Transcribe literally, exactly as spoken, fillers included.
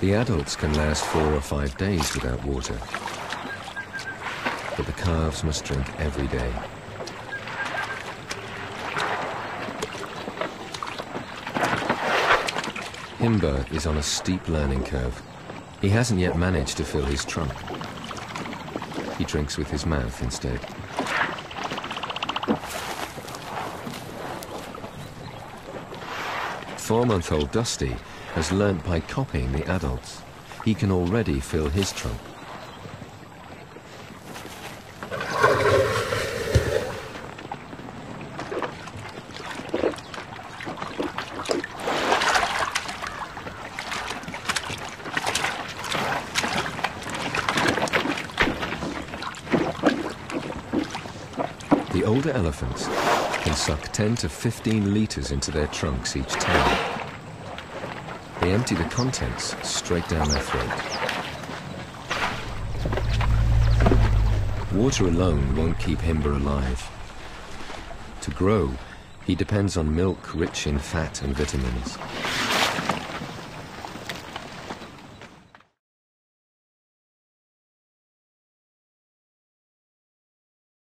The adults can last four or five days without water, but the calves must drink every day. Himba is on a steep learning curve. He hasn't yet managed to fill his trunk. He drinks with his mouth instead. Four-month-old Dusty has learnt by copying the adults. He can already fill his trunk. The older elephants can suck ten to fifteen litres into their trunks each time. They empty the contents straight down their throat. Water alone won't keep Himba alive. To grow, he depends on milk rich in fat and vitamins.